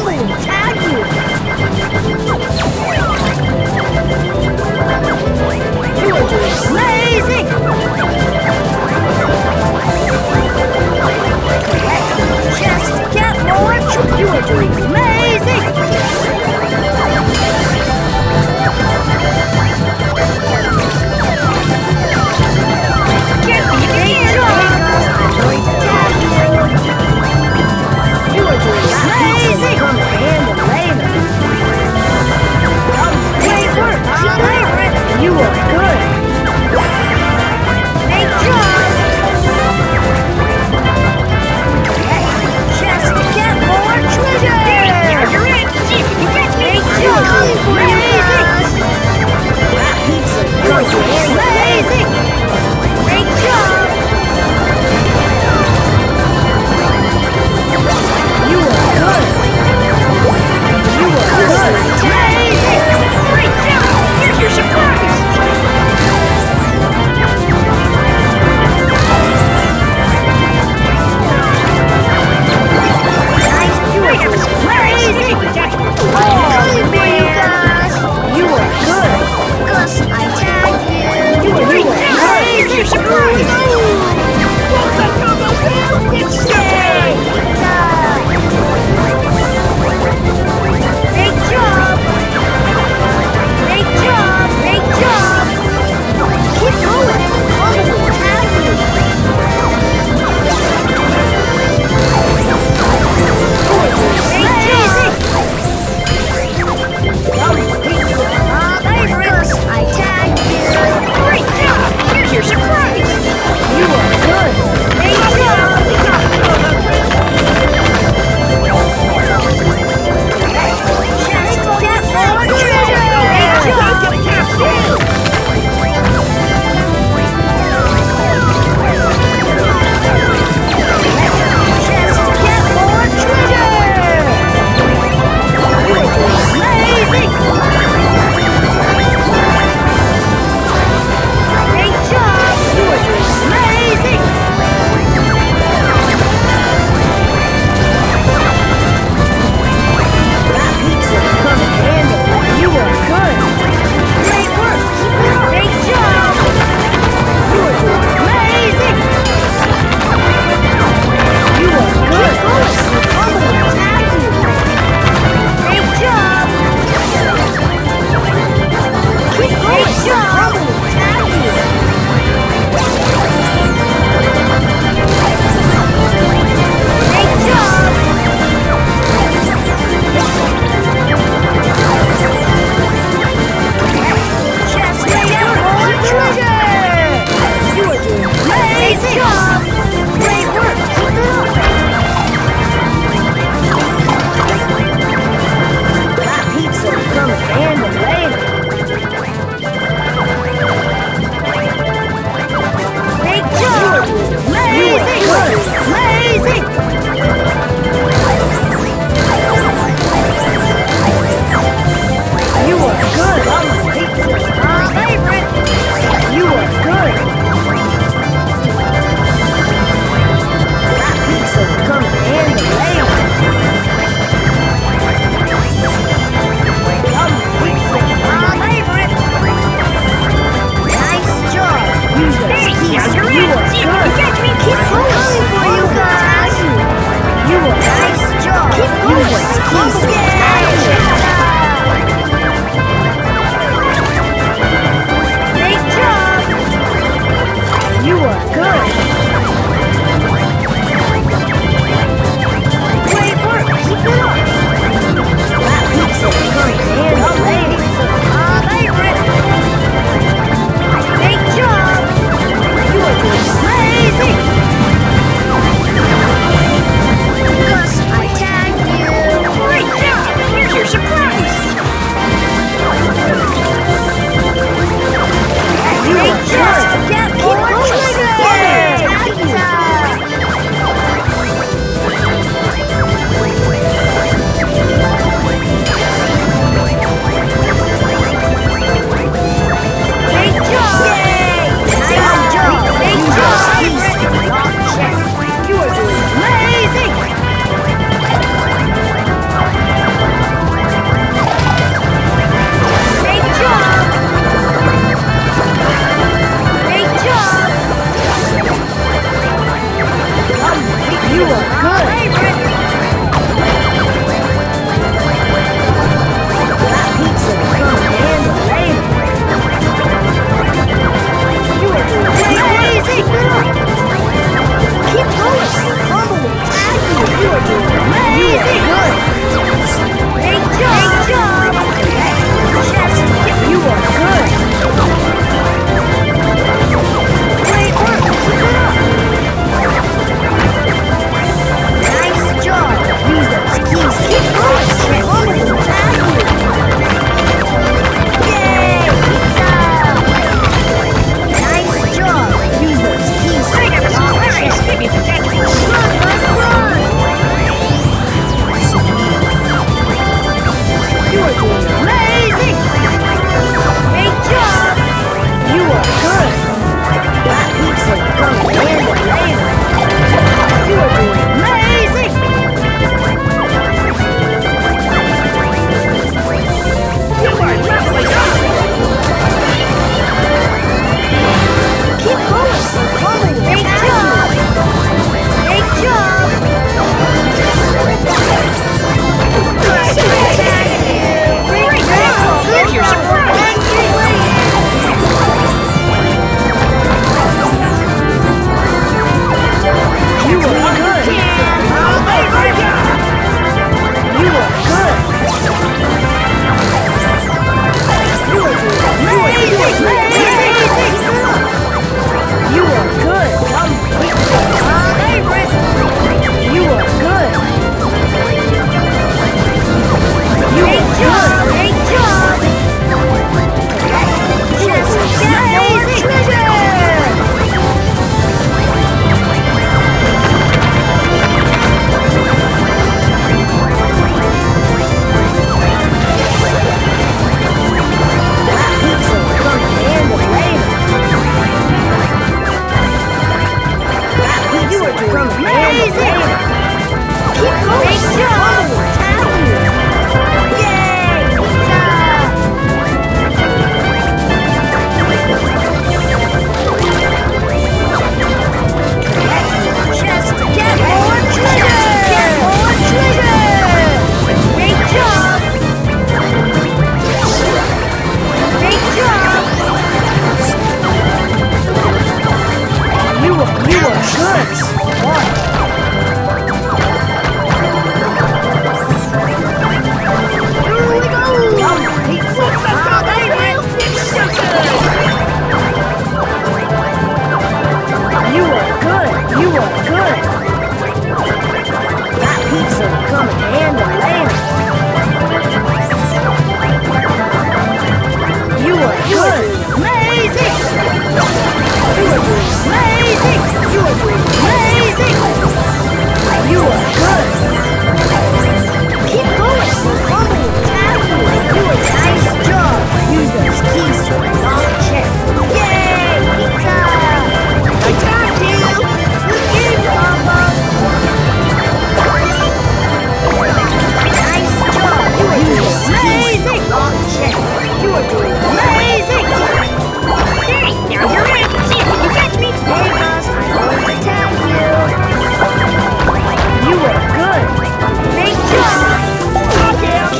Just to get more treasure!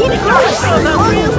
Keep going!